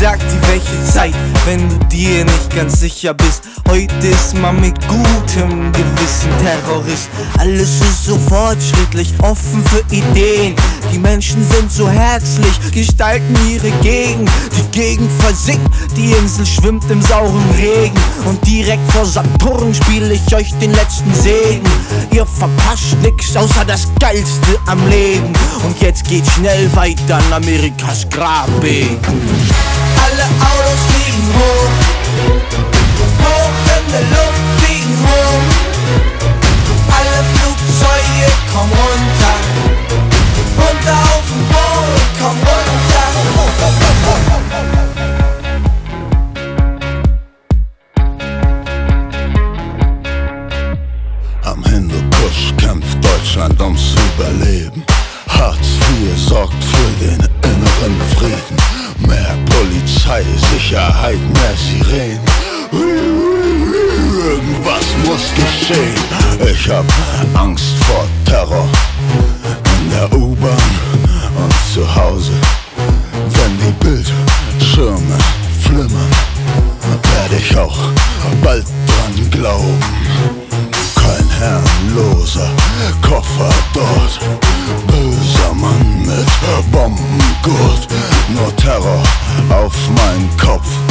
sagt dir welche Zeit, wenn du dir nicht ganz sicher bist. Heute ist man mit gutem Gewissen Terrorist. Alles ist so fortschrittlich, offen für Ideen. Die Menschen sind so herzlich, gestalten ihre Gegend. Die Gegend versinkt, die Insel schwimmt im sauren Regen. Und direkt vor Saturn spiel ich euch den letzten Segen. Ihr verpasst nix, außer das Geilste am Leben. Und jetzt geht's schnell weiter an Amerikas Grabbegen. Alle Autos fliegen hoch, hoch in der Luft fliegen hoch. Alle Flugzeuge kommen runter, runter auf den Boden, komm runter. Am Hindukusch kämpft Deutschland ums Überleben. Hartz IV sorgt für den inneren Frieden. Mehr Polizei, Sicherheit, mehr Sirenen. Irgendwas muss geschehen. Ich hab Angst vor Terror in der U-Bahn und zu Hause. Wenn die Bildschirme flimmern, werde ich auch bald dran glauben. Kein herrenloser Koffer dort, böser Mann mit Bombengurt, nur Terror auf meinen Kopf.